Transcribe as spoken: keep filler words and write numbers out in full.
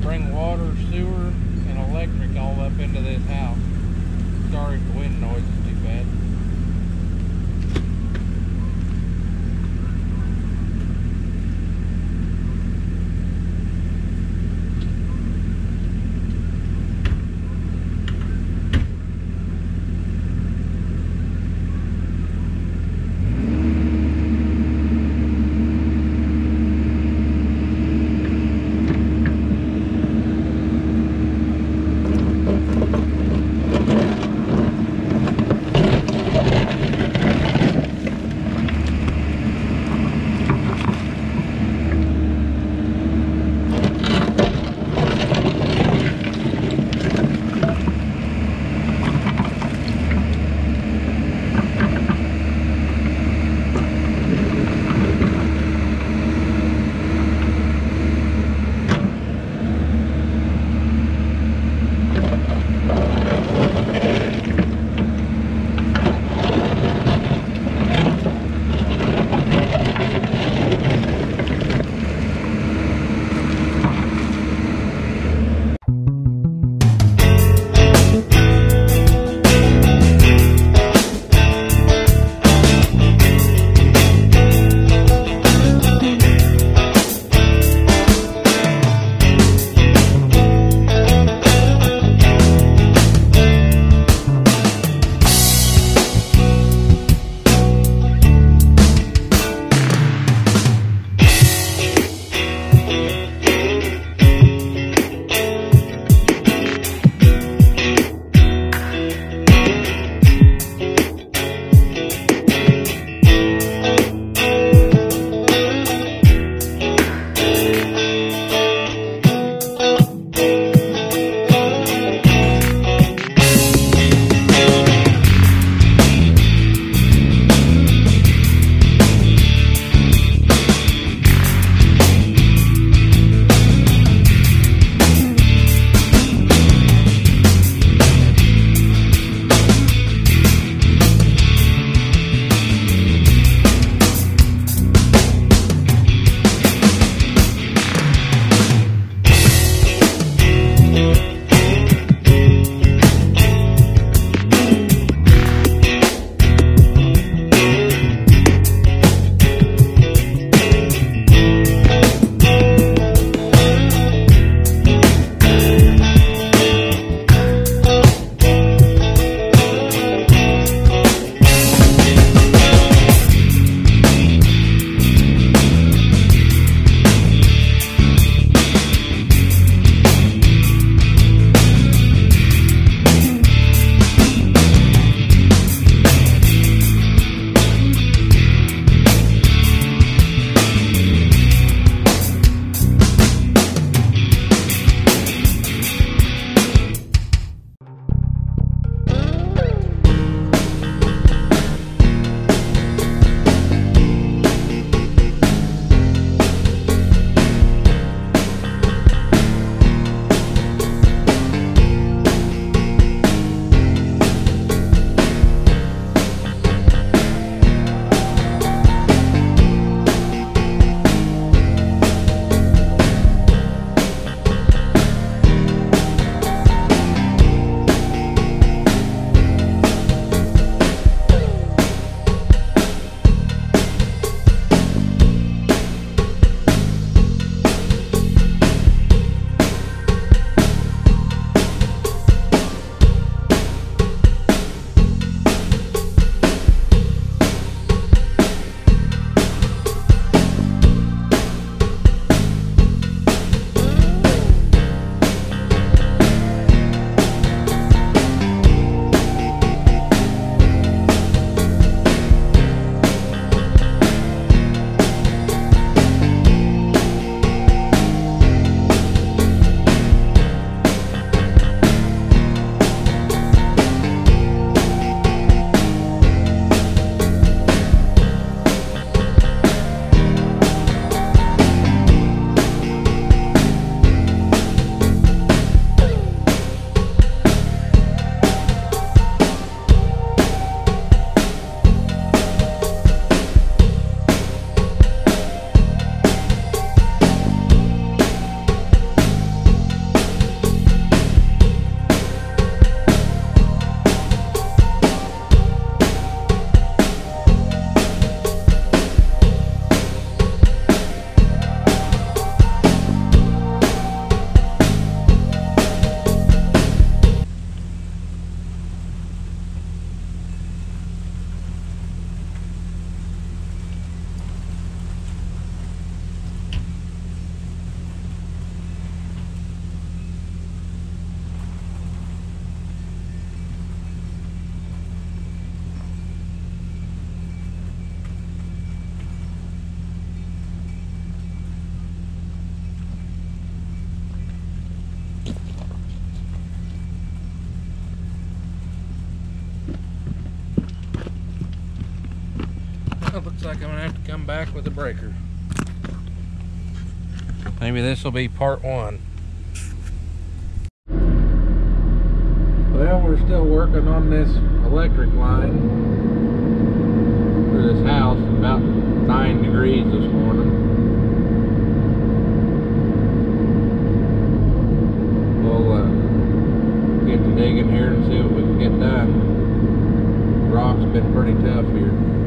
to bring water, sewer, and electric all up into this house. Sorry if the wind noise is too bad. like I'm gonna have to come back with a breaker. Maybe this will be part one. Well, we're still working on this electric line for this house. About nine degrees this morning. We'll uh, get to digging here and see what we can get done. The rock's been pretty tough here.